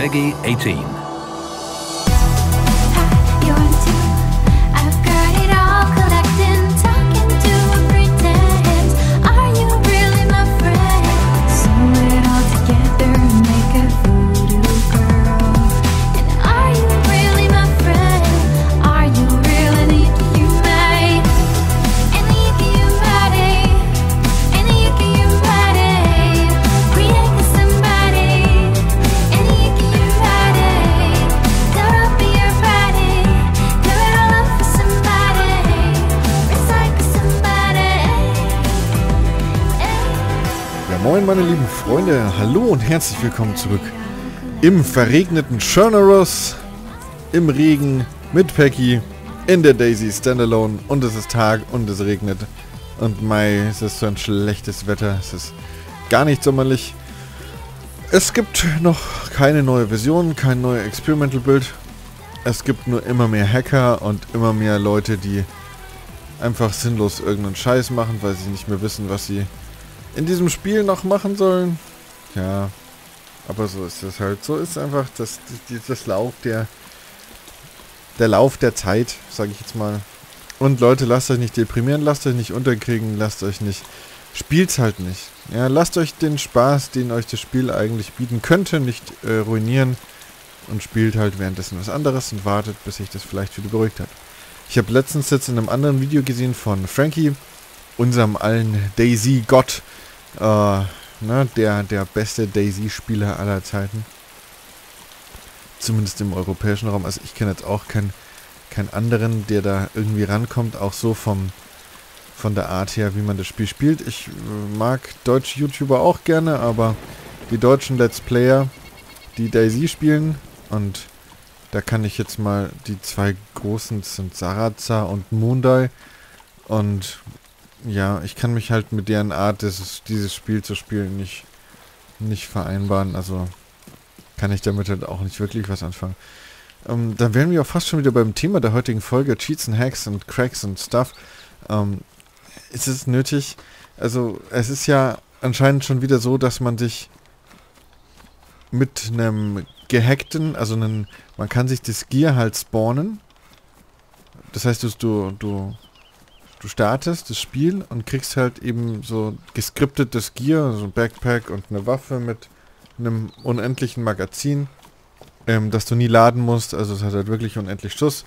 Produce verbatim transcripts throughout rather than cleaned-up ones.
Peggy eighteen. Moin meine lieben Freunde, hallo und herzlich willkommen zurück im verregneten Chernarus, im Regen, mit Peggy, in der DayZ Standalone, und es ist Tag und es regnet und Mai, es ist so ein schlechtes Wetter, es ist gar nicht sommerlich. Es gibt noch keine neue Version, kein neues Experimental-Bild, es gibt nur immer mehr Hacker und immer mehr Leute, die einfach sinnlos irgendeinen Scheiß machen, weil sie nicht mehr wissen, was sie in diesem Spiel noch machen sollen. Ja, aber so ist das halt. So ist einfach das, das, das Lauf der der Lauf der Zeit, sage ich jetzt mal. Und Leute, lasst euch nicht deprimieren, lasst euch nicht unterkriegen, lasst euch nicht, spielt's halt nicht. Ja, lasst euch den Spaß, den euch das Spiel eigentlich bieten könnte, nicht äh, ruinieren, und spielt halt währenddessen was anderes und wartet, bis sich das vielleicht wieder beruhigt hat. Ich habe letztens jetzt in einem anderen Video gesehen von Frankie, unserem allen DayZ-Gott, äh, ne, der, der beste DayZ-Spieler aller Zeiten. Zumindest im europäischen Raum. Also ich kenne jetzt auch keinen keinen anderen, der da irgendwie rankommt, auch so vom, von der Art her, wie man das Spiel spielt. Ich mag deutsche YouTuber auch gerne, aber die deutschen Let's Player, die DayZ spielen, und da kann ich jetzt mal, die zwei großen sind Sarazar und Mundai, und ja, ich kann mich halt mit deren Art, dieses, dieses Spiel zu spielen, nicht, nicht vereinbaren. Also kann ich damit halt auch nicht wirklich was anfangen. Ähm, dann wären wir auch fast schon wieder beim Thema der heutigen Folge. Cheats und Hacks und Cracks und Stuff. Ähm, ist es nötig? Also es ist ja anscheinend schon wieder so, dass man sich mit einem gehackten, also einen, man kann sich das Gear halt spawnen. Das heißt, du... du Du startest das Spiel und kriegst halt eben so geskriptetes Gear, so ein Backpack und eine Waffe mit einem unendlichen Magazin, ähm, das du nie laden musst, also es hat halt wirklich unendlich Schuss,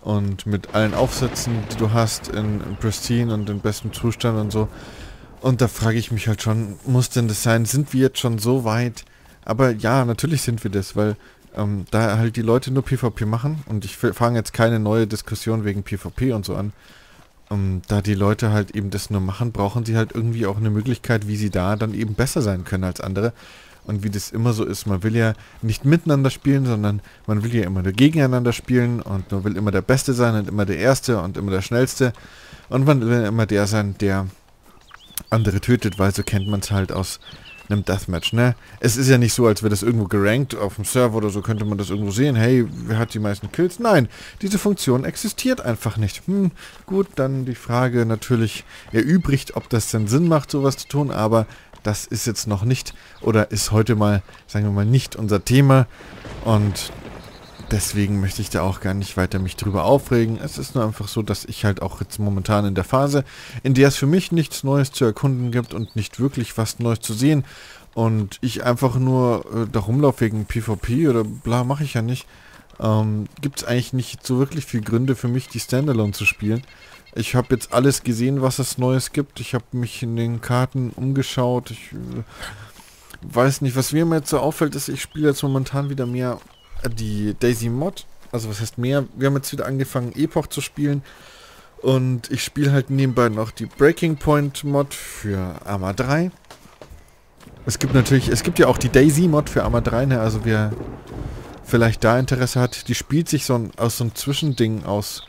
und mit allen Aufsätzen, die du hast, in, in Pristine und in bestem Zustand und so. Und da frage ich mich halt schon, muss denn das sein? Sind wir jetzt schon so weit? Aber ja, natürlich sind wir das, weil ähm, da halt die Leute nur PvP machen, und ich fange jetzt keine neue Diskussion wegen PvP und so an. Um, da die Leute halt eben das nur machen, brauchen sie halt irgendwie auch eine Möglichkeit, wie sie da dann eben besser sein können als andere. Und wie das immer so ist, man will ja nicht miteinander spielen, sondern man will ja immer nur gegeneinander spielen, und man will immer der Beste sein und immer der Erste und immer der Schnellste. Und man will immer der sein, der andere tötet, weil so kennt man es halt aus einem Deathmatch, ne? Es ist ja nicht so, als wäre das irgendwo gerankt auf dem Server oder so, könnte man das irgendwo sehen. Hey, wer hat die meisten Kills? Nein, diese Funktion existiert einfach nicht. Hm, gut, dann die Frage natürlich erübrigt, ob das denn Sinn macht, sowas zu tun, aber das ist jetzt noch nicht, oder ist heute mal, sagen wir mal, nicht unser Thema, und deswegen möchte ich da auch gar nicht weiter mich drüber aufregen. Es ist nur einfach so, dass ich halt auch jetzt momentan in der Phase, in der es für mich nichts Neues zu erkunden gibt und nicht wirklich was Neues zu sehen, und ich einfach nur äh, da rumlaufe wegen PvP oder bla, mache ich ja nicht, ähm, gibt es eigentlich nicht so wirklich viele Gründe für mich, die Standalone zu spielen. Ich habe jetzt alles gesehen, was es Neues gibt. Ich habe mich in den Karten umgeschaut. Ich äh, weiß nicht, was mir jetzt so auffällt, ist, ich spiele jetzt momentan wieder mehr die DayZ Mod, also was heißt mehr, wir haben jetzt wieder angefangen, Epoch zu spielen, und ich spiele halt nebenbei noch die Breaking-Point Mod für Arma drei. Es gibt natürlich, es gibt ja auch die DayZ Mod für Arma drei, ne? Also wer vielleicht da Interesse hat, die spielt sich so ein, aus so einem Zwischending aus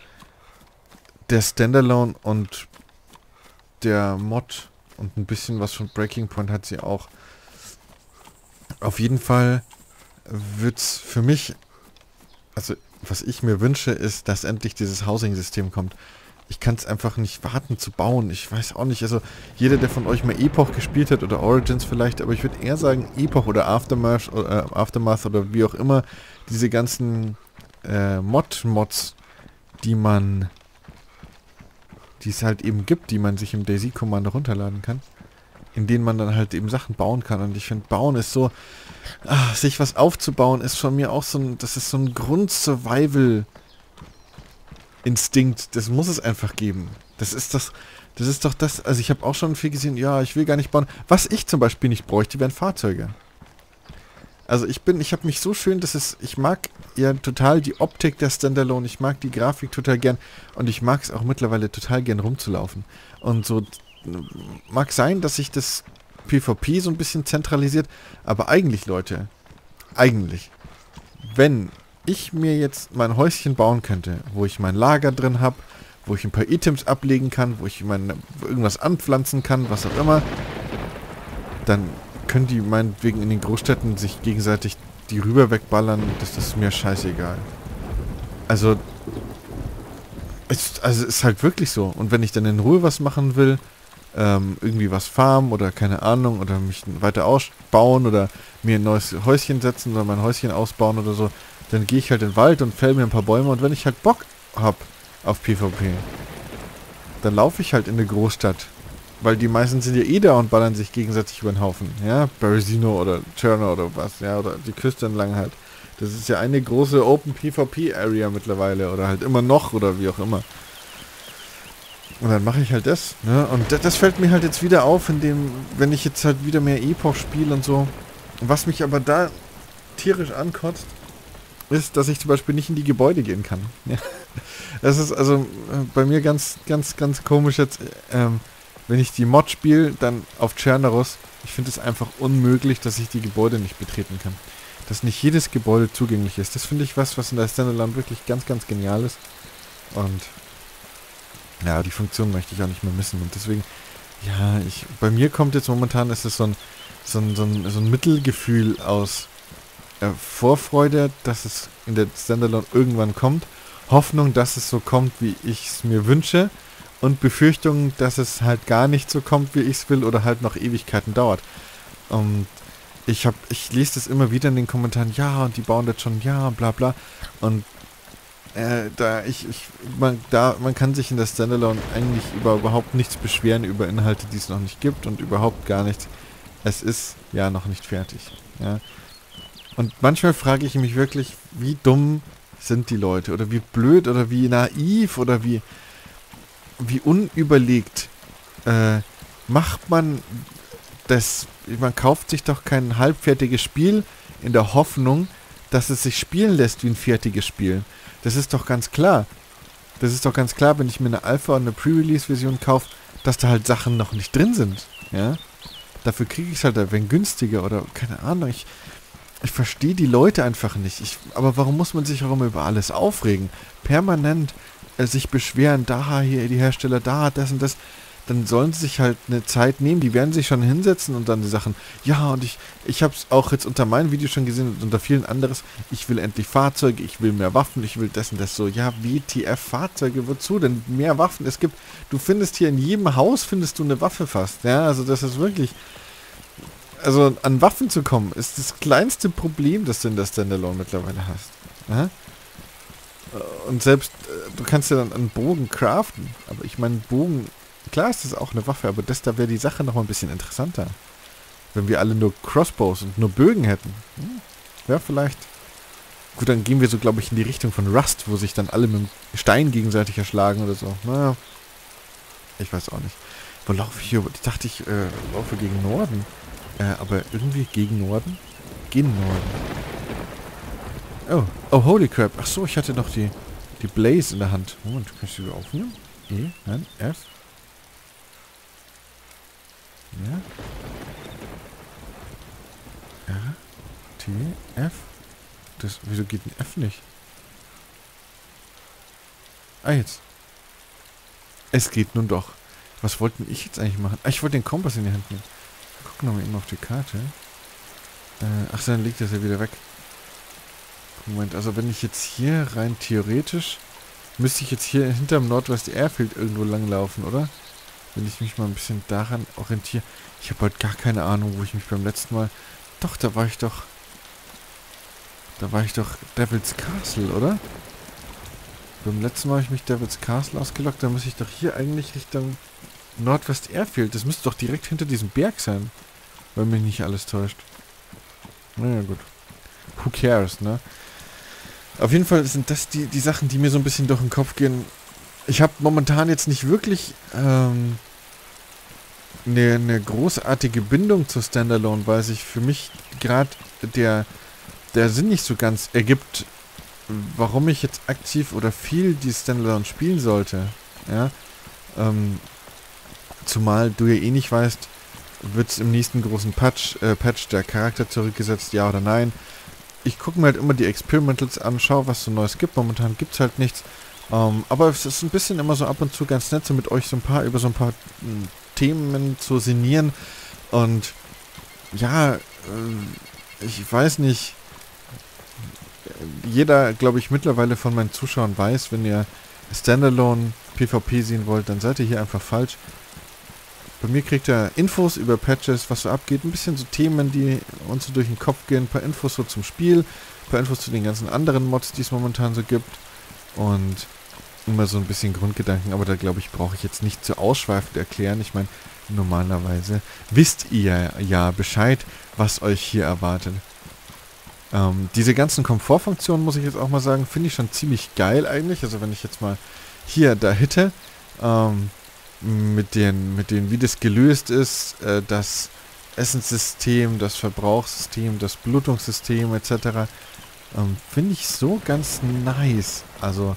der Standalone und der Mod, und ein bisschen was von Breaking-Point hat sie auch. Auf jeden Fall wird's für mich, also was ich mir wünsche, ist, dass endlich dieses Housing-System kommt. ich kann es einfach nicht warten zu bauen. Ich weiß auch nicht, also jeder, der von euch mal Epoch gespielt hat oder Origins vielleicht, aber ich würde eher sagen Epoch oder Aftermath oder, äh, Aftermath oder wie auch immer, diese ganzen äh, Mod-Mods, die man, die es halt eben gibt, die man sich im DayZ-Commander runterladen kann, in denen man dann halt eben Sachen bauen kann. Und ich finde, bauen ist so, ach, sich was aufzubauen ist von mir auch so ein, das ist so ein Grund-Survival- Instinkt, das muss es einfach geben. Das ist das, das ist doch das, also ich habe auch schon viel gesehen, ja, ich will gar nicht bauen. Was ich zum Beispiel nicht bräuchte, wären Fahrzeuge. Also ich bin, ich habe mich so schön, dass es, ich mag ja total die Optik der Standalone, ich mag die Grafik total gern und ich mag es auch mittlerweile total gern rumzulaufen. Und so, mag sein, dass sich das PvP so ein bisschen zentralisiert, aber eigentlich, Leute, eigentlich, wenn ich mir jetzt mein Häuschen bauen könnte, wo ich mein Lager drin habe, wo ich ein paar Items ablegen kann, wo ich mein, irgendwas anpflanzen kann, was auch immer, dann können die meinetwegen in den Großstädten sich gegenseitig die rüber wegballern, das ist mir scheißegal. Also, es also ist halt wirklich so. Und wenn ich dann in Ruhe was machen will, ähm, irgendwie was farmen oder keine Ahnung, oder mich weiter ausbauen oder mir ein neues Häuschen setzen oder mein Häuschen ausbauen oder so, dann gehe ich halt in den Wald und fäll mir ein paar Bäume und wenn ich halt Bock habe auf PvP, dann laufe ich halt in eine Großstadt. Weil die meisten sind ja eh da und ballern sich gegenseitig über den Haufen. Ja, Berezino oder Chernarus oder was, ja, oder die Küste entlang halt. Das ist ja eine große Open PvP Area mittlerweile oder halt immer noch oder wie auch immer. Und dann mache ich halt das, ne? Und das, das fällt mir halt jetzt wieder auf, in dem, wenn ich jetzt halt wieder mehr Epoch spiele und so. Was mich aber da tierisch ankotzt, ist, dass ich zum Beispiel nicht in die Gebäude gehen kann. Ja. Das ist also äh, bei mir ganz, ganz, ganz komisch jetzt. Äh, wenn ich die Mod spiele, dann auf Chernarus, ich finde es einfach unmöglich, dass ich die Gebäude nicht betreten kann. Dass nicht jedes Gebäude zugänglich ist. Das finde ich was, was in der Standalone wirklich ganz, ganz genial ist. Und ja, die Funktion möchte ich auch nicht mehr missen. Und deswegen, ja, ich, bei mir kommt jetzt momentan, ist es so ein, so ein, so ein, so ein Mittelgefühl aus Vorfreude, dass es in der Standalone irgendwann kommt, Hoffnung, dass es so kommt, wie ich es mir wünsche und Befürchtungen, dass es halt gar nicht so kommt, wie ich es will oder halt noch Ewigkeiten dauert. Und ich hab, ich lese das immer wieder in den Kommentaren, ja, und die bauen das schon, ja, bla bla. Und äh, da ich, ich man, da, man kann sich in der Standalone eigentlich über überhaupt nichts beschweren, über Inhalte, die es noch nicht gibt und überhaupt gar nichts. Es ist ja noch nicht fertig, ja. Und manchmal frage ich mich wirklich, wie dumm sind die Leute oder wie blöd oder wie naiv oder wie, wie unüberlegt äh, macht man das. Man kauft sich doch kein halbfertiges Spiel in der Hoffnung, dass es sich spielen lässt wie ein fertiges Spiel. Das ist doch ganz klar. Das ist doch ganz klar, wenn ich mir eine Alpha und eine Pre-Release-Version kaufe, dass da halt Sachen noch nicht drin sind. Ja? Dafür kriege ich es halt, wenn günstiger oder keine Ahnung. Ich... Ich verstehe die Leute einfach nicht. Ich, aber warum muss man sich auch immer über alles aufregen? Permanent äh, sich beschweren, da hier die Hersteller, da das und das. Dann sollen sie sich halt eine Zeit nehmen. Die werden sich schon hinsetzen und dann die Sachen. Ja, und ich, ich habe es auch jetzt unter meinem Video schon gesehen und unter vielen anderes. Ich will endlich Fahrzeuge, ich will mehr Waffen, ich will das und das so. Ja, W T F Fahrzeuge, wozu denn mehr Waffen? Es gibt, du findest hier in jedem Haus findest du eine Waffe fast. Ja, also das ist wirklich... Also an Waffen zu kommen, ist das kleinste Problem, das du in der Standalone mittlerweile hast. Ja? Und selbst, du kannst ja dann einen Bogen craften, aber ich meine, Bogen, klar ist das auch eine Waffe, aber das, da wäre die Sache nochmal ein bisschen interessanter. Wenn wir alle nur Crossbows und nur Bögen hätten. Hm? Ja, vielleicht. Gut, dann gehen wir so, glaube ich, in die Richtung von Rust, wo sich dann alle mit dem Stein gegenseitig erschlagen oder so. Naja, ich weiß auch nicht. Wo laufe ich hier? Ich dachte, ich äh, laufe gegen Norden. Äh, aber irgendwie gegen Norden? Gegen Norden. Oh, oh, holy crap. Ach so, ich hatte noch die, die Blaze in der Hand. Moment, kann ich die wieder aufnehmen? E, nein, F. Ja. R, T, F. Das, wieso geht ein F nicht? Ah, jetzt. Es geht nun doch. Was wollte ich jetzt eigentlich machen? Ah, ich wollte den Kompass in die Hand nehmen. Gucken wir mal eben auf die Karte. Äh, ach so, dann liegt das ja wieder weg. Moment, also wenn ich jetzt hier rein theoretisch Müsste ich jetzt hier hinterm Northwest Airfield irgendwo langlaufen, oder? Wenn ich mich mal ein bisschen daran orientiere. Ich habe heute gar keine Ahnung, wo ich mich beim letzten Mal... Doch, da war ich doch... Da war ich doch Devil's Castle, oder? Beim letzten Mal habe ich mich Devil's Castle ausgelockt. Da muss ich doch hier eigentlich Richtung Northwest Airfield. Das müsste doch direkt hinter diesem Berg sein. Wenn mich nicht alles täuscht. Naja, gut. Who cares, ne? Auf jeden Fall sind das die, die Sachen, die mir so ein bisschen durch den Kopf gehen. Ich habe momentan jetzt nicht wirklich ähm, eine, eine großartige Bindung zu Standalone, weil sich für mich gerade der, der Sinn nicht so ganz ergibt, warum ich jetzt aktiv oder viel die Standalone spielen sollte. Ja? Ähm, zumal du ja eh nicht weißt, wird es im nächsten großen Patch, äh, Patch der Charakter zurückgesetzt, ja oder nein. Ich gucke mir halt immer die Experimentals an, schaue, was so Neues gibt. Momentan gibt es halt nichts. Ähm, aber es ist ein bisschen immer so ab und zu ganz nett, so mit euch so ein paar über so ein paar m, Themen zu sinnieren. Und ja, äh, ich weiß nicht. Jeder, glaube ich, mittlerweile von meinen Zuschauern weiß, wenn ihr Standalone PvP sehen wollt, dann seid ihr hier einfach falsch. Bei mir kriegt er Infos über Patches, was so abgeht, ein bisschen so Themen, die uns so durch den Kopf gehen, ein paar Infos so zum Spiel, ein paar Infos zu den ganzen anderen Mods, die es momentan so gibt und immer so ein bisschen Grundgedanken, aber da glaube ich, brauche ich jetzt nicht so ausschweifend erklären. Ich meine, normalerweise wisst ihr ja Bescheid, was euch hier erwartet. Ähm, diese ganzen Komfortfunktionen, muss ich jetzt auch mal sagen, finde ich schon ziemlich geil eigentlich, also wenn ich jetzt mal hier da hitte, ähm, mit den, mit denen, wie das gelöst ist, äh, das Essenssystem, das Verbrauchssystem, das Blutungssystem et cetera. Ähm, finde ich so ganz nice. Also,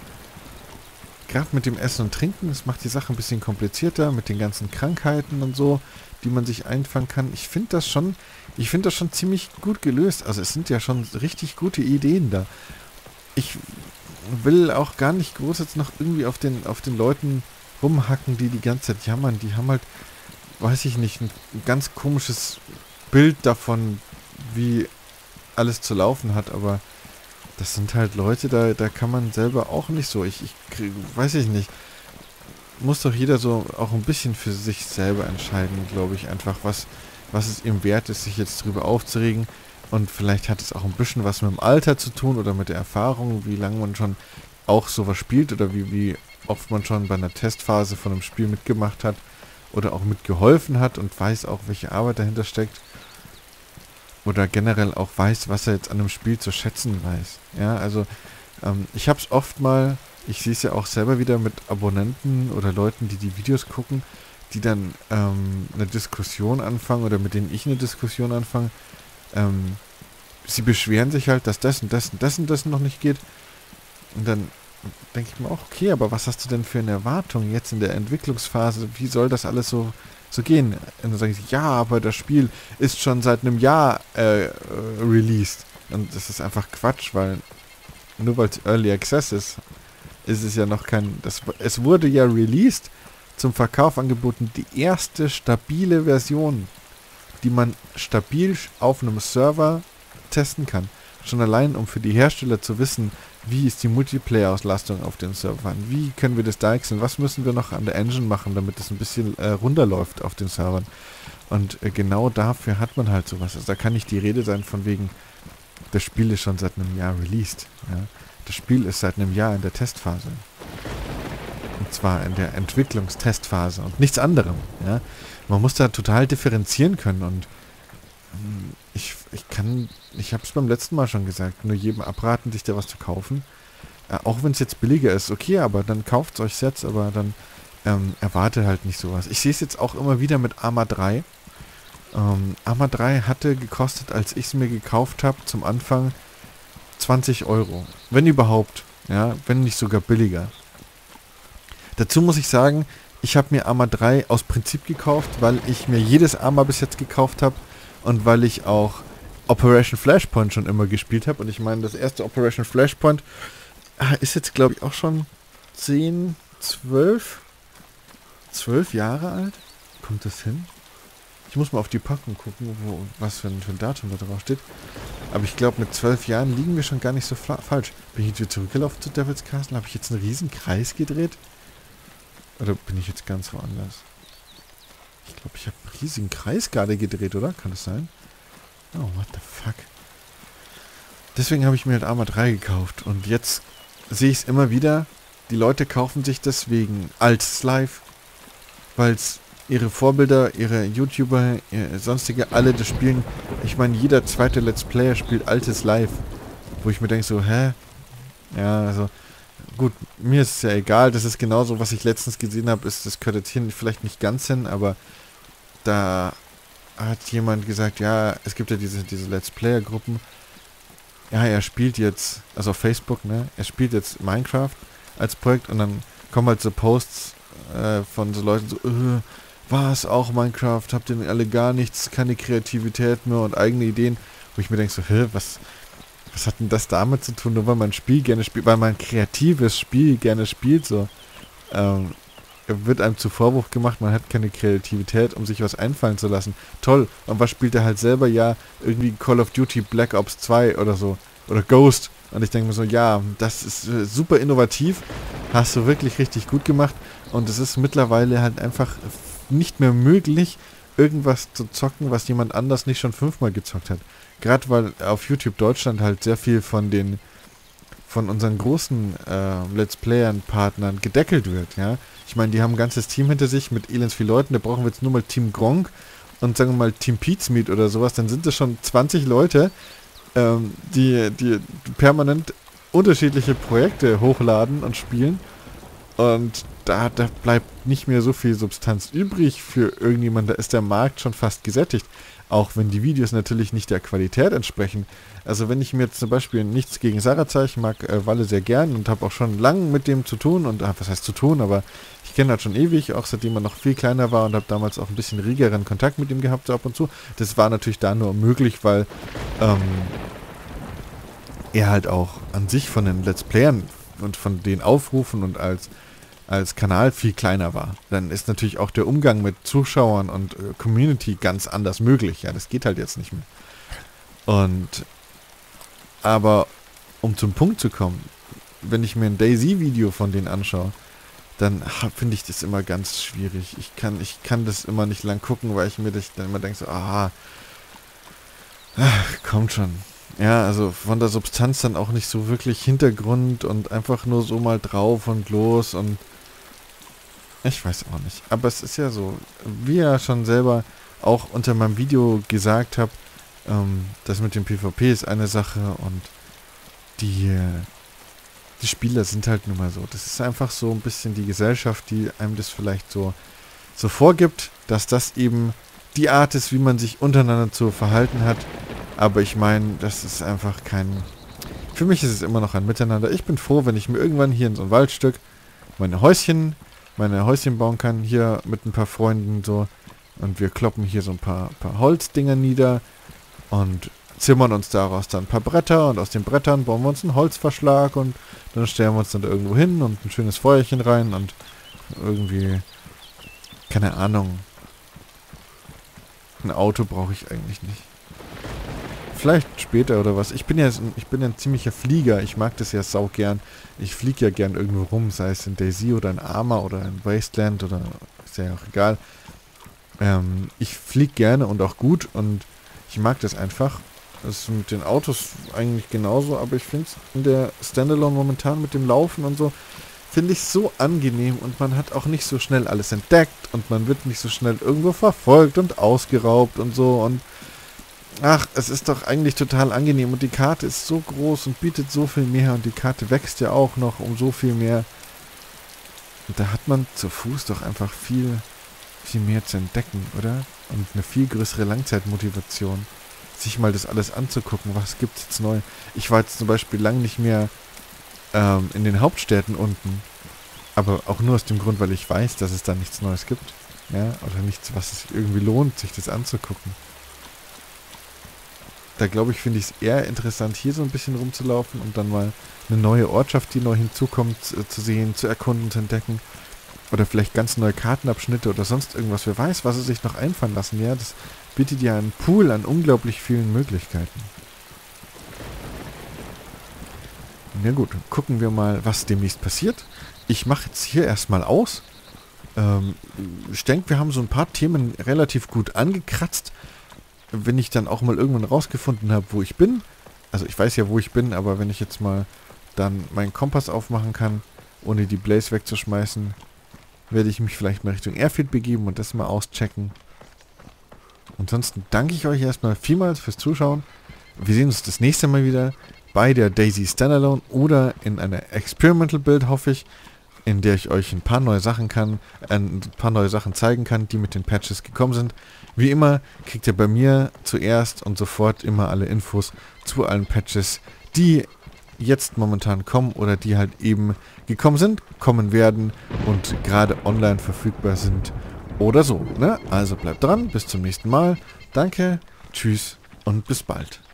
gerade mit dem Essen und Trinken, das macht die Sache ein bisschen komplizierter, mit den ganzen Krankheiten und so, die man sich einfangen kann. Ich finde das schon, ich finde das schon ziemlich gut gelöst. Also, es sind ja schon richtig gute Ideen da. Ich will auch gar nicht groß jetzt noch irgendwie auf den, auf den Leuten rumhacken, die die ganze Zeit jammern. Die haben halt, weiß ich nicht, ein ganz komisches Bild davon, wie alles zu laufen hat, aber das sind halt Leute, da, da kann man selber auch nicht so, ich, ich krieg, weiß ich nicht, muss doch jeder so auch ein bisschen für sich selber entscheiden, glaube ich, einfach, was, was es ihm wert ist, sich jetzt drüber aufzuregen. Und vielleicht hat es auch ein bisschen was mit dem Alter zu tun oder mit der Erfahrung, wie lange man schon auch sowas spielt oder wie, wie oft man schon bei einer Testphase von einem Spiel mitgemacht hat oder auch mitgeholfen hat und weiß auch, welche Arbeit dahinter steckt oder generell auch weiß, was er jetzt an einem Spiel zu schätzen weiß. Ja, also ähm, ich habe es oft mal, ich sehe es ja auch selber wieder mit Abonnenten oder Leuten, die die Videos gucken, die dann ähm, eine Diskussion anfangen oder mit denen ich eine Diskussion anfange. Ähm, sie beschweren sich halt, dass das und das und das und das noch nicht geht und dann denke ich mir auch, okay, aber was hast du denn für eine Erwartung jetzt in der Entwicklungsphase? Wie soll das alles so, so gehen? Und dann sage ich, ja, aber das Spiel ist schon seit einem Jahr äh, released. Und das ist einfach Quatsch, weil nur weil es Early Access ist, ist es ja noch kein... Das, es wurde ja released, zum Verkauf angeboten, die erste stabile Version, die man stabil auf einem Server testen kann. Schon allein, um für die Hersteller zu wissen, wie ist die Multiplayer-Auslastung auf den Servern, wie können wir das deichseln, was müssen wir noch an der Engine machen, damit es ein bisschen äh, runterläuft auf den Servern. Und äh, genau dafür hat man halt sowas. Also da kann nicht die Rede sein von wegen, das Spiel ist schon seit einem Jahr released. Ja? Das Spiel ist seit einem Jahr in der Testphase. Und zwar in der Entwicklungstestphase und nichts anderem. Ja? Man muss da total differenzieren können und Ich, ich kann, ich habe es beim letzten Mal schon gesagt, nur jedem abraten, sich da was zu kaufen. Äh, auch wenn es jetzt billiger ist, okay, aber dann kauft es euch jetzt, aber dann ähm, erwarte halt nicht sowas. Ich sehe es jetzt auch immer wieder mit Arma drei. Ähm, Arma drei hatte gekostet, als ich es mir gekauft habe, zum Anfang zwanzig Euro. Wenn überhaupt, ja, wenn nicht sogar billiger. Dazu muss ich sagen, ich habe mir Arma drei aus Prinzip gekauft, weil ich mir jedes Arma bis jetzt gekauft habe. Und weil ich auch Operation Flashpoint schon immer gespielt habe. Und ich meine, das erste Operation Flashpoint ist jetzt, glaube ich, auch schon zehn, zwölf, zwölf Jahre alt. Kommt das hin? Ich muss mal auf die Packung gucken, wo, was für ein, für ein Datum da drauf steht. Aber ich glaube, mit zwölf Jahren liegen wir schon gar nicht so falsch. Bin ich jetzt wieder zurückgelaufen zu Devil's Castle? Habe ich jetzt einen riesen Kreis gedreht? Oder bin ich jetzt ganz woanders? Ich glaube, ich habe einen riesigen Kreis gerade gedreht, oder? Kann das sein? Oh, what the fuck? Deswegen habe ich mir halt Arma drei gekauft. Und jetzt sehe ich es immer wieder. Die Leute kaufen sich deswegen Altis Life, weil es ihre Vorbilder, ihre YouTuber, ihre sonstige, alle das spielen. Ich meine, jeder zweite Let's Player spielt Altis Life. Wo ich mir denke so, hä? Ja, also, gut, mir ist es ja egal. Das ist genauso, was ich letztens gesehen habe, ist, das gehört jetzt hier vielleicht nicht ganz hin, aber da hat jemand gesagt, ja, es gibt ja diese, diese Let's Player-Gruppen. Ja, er spielt jetzt, also auf Facebook, ne? Er spielt jetzt Minecraft als Projekt und dann kommen halt so Posts äh, von so Leuten so, äh, was, auch Minecraft, habt ihr alle gar nichts, keine Kreativität mehr und eigene Ideen, wo ich mir denke so, hä, was, was hat denn das damit zu tun, nur weil man ein Spiel gerne spielt, weil man ein kreatives Spiel gerne spielt, so, ähm, wird einem zu Vorwurf gemacht, man hat keine Kreativität, um sich was einfallen zu lassen, toll, und was spielt er halt selber, ja, irgendwie Call of Duty Black Ops zwei oder so, oder Ghost, und ich denke mir so, ja, das ist super innovativ, hast du wirklich richtig gut gemacht, und es ist mittlerweile halt einfach nicht mehr möglich, irgendwas zu zocken, was jemand anders nicht schon fünfmal gezockt hat. Gerade weil auf YouTube Deutschland halt sehr viel von den von unseren großen äh, Let's Playern-Partnern gedeckelt wird, ja. Ich meine, die haben ein ganzes Team hinter sich mit elends vielen Leuten, da brauchen wir jetzt nur mal Team Gronkh und sagen wir mal Team Pizmeat oder sowas, dann sind das schon zwanzig Leute, ähm, die, die permanent unterschiedliche Projekte hochladen und spielen. Und da, da bleibt nicht mehr so viel Substanz übrig für irgendjemanden. Da ist der Markt schon fast gesättigt. Auch wenn die Videos natürlich nicht der Qualität entsprechen. Also wenn ich mir jetzt zum Beispiel nichts gegen Sarazar, ich mag äh, Walle sehr gern und habe auch schon lange mit dem zu tun. Und ah, was heißt zu tun? Aber ich kenne das schon ewig, auch seitdem er noch viel kleiner war und habe damals auch ein bisschen regeren Kontakt mit ihm gehabt, so ab und zu. Das war natürlich da nur möglich, weil ähm, er halt auch an sich von den Let's Playern und von den Aufrufen und als als Kanal viel kleiner war, dann ist natürlich auch der Umgang mit Zuschauern und äh, Community ganz anders möglich. Ja, das geht halt jetzt nicht mehr. Und aber um zum Punkt zu kommen, wenn ich mir ein DayZ-Video von denen anschaue, dann finde ich das immer ganz schwierig. Ich kann, ich kann das immer nicht lang gucken, weil ich mir das dann immer denke, so, aha, ach, kommt schon. Ja, also von der Substanz dann auch nicht so wirklich Hintergrund und einfach nur so mal drauf und los und ich weiß auch nicht. Aber es ist ja so, wie ja schon selber auch unter meinem Video gesagt habe, ähm, das mit dem PvP ist eine Sache und die, die Spieler sind halt nun mal so. Das ist einfach so ein bisschen die Gesellschaft, die einem das vielleicht so, so vorgibt, dass das eben die Art ist, wie man sich untereinander zu verhalten hat. Aber ich meine, das ist einfach kein... Für mich ist es immer noch ein Miteinander. Ich bin froh, wenn ich mir irgendwann hier in so ein Waldstück meine Häuschen, meine Häuschen bauen kann, hier mit ein paar Freunden so. Und wir kloppen hier so ein paar, paar Holzdinger nieder und zimmern uns daraus dann ein paar Bretter. Und aus den Brettern bauen wir uns einen Holzverschlag und dann stellen wir uns dann irgendwo hin und ein schönes Feuerchen rein und irgendwie... Keine Ahnung. Ein Auto brauche ich eigentlich nicht. Vielleicht später oder was. Ich bin ja ich bin ja ein ziemlicher Flieger. Ich mag das ja sau gern. Ich fliege ja gern irgendwo rum, sei es in DayZ oder in Arma oder in Wasteland oder ist ja auch egal. Ähm, ich fliege gerne und auch gut und ich mag das einfach. Das ist mit den Autos eigentlich genauso, aber ich finde es in der Standalone momentan mit dem Laufen und so, finde ich so angenehm und man hat auch nicht so schnell alles entdeckt und man wird nicht so schnell irgendwo verfolgt und ausgeraubt und so und ach, es ist doch eigentlich total angenehm und die Karte ist so groß und bietet so viel mehr und die Karte wächst ja auch noch um so viel mehr. Und da hat man zu Fuß doch einfach viel, viel mehr zu entdecken, oder? Und eine viel größere Langzeitmotivation, sich mal das alles anzugucken, was gibt's jetzt neu. Ich war jetzt zum Beispiel lang nicht mehr ähm, in den Hauptstädten unten, aber auch nur aus dem Grund, weil ich weiß, dass es da nichts Neues gibt, ja, oder nichts, was es irgendwie lohnt, sich das anzugucken. Da glaube ich, finde ich es eher interessant, hier so ein bisschen rumzulaufen und dann mal eine neue Ortschaft, die neu hinzukommt, zu sehen, zu erkunden, zu entdecken. Oder vielleicht ganz neue Kartenabschnitte oder sonst irgendwas. Wer weiß, was sie sich noch einfallen lassen. Ja, das bietet ja einen Pool an unglaublich vielen Möglichkeiten. Na gut, gucken wir mal, was demnächst passiert. Ich mache jetzt hier erstmal aus. Ähm, ich denke, wir haben so ein paar Themen relativ gut angekratzt. Wenn ich dann auch mal irgendwann rausgefunden habe, wo ich bin. Also ich weiß ja, wo ich bin, aber wenn ich jetzt mal dann meinen Kompass aufmachen kann, ohne die Blaze wegzuschmeißen, werde ich mich vielleicht mal Richtung Airfield begeben und das mal auschecken. Ansonsten danke ich euch erstmal vielmals fürs Zuschauen. Wir sehen uns das nächste Mal wieder bei der DayZ Standalone oder in einer Experimental Build, hoffe ich, in der ich euch ein paar neue Sachen kann, ein paar neue Sachen zeigen kann, die mit den Patches gekommen sind. Wie immer kriegt ihr bei mir zuerst und sofort immer alle Infos zu allen Patches, die jetzt momentan kommen oder die halt eben gekommen sind, kommen werden und gerade online verfügbar sind oder so. Ne? Also bleibt dran, bis zum nächsten Mal. Danke, tschüss und bis bald.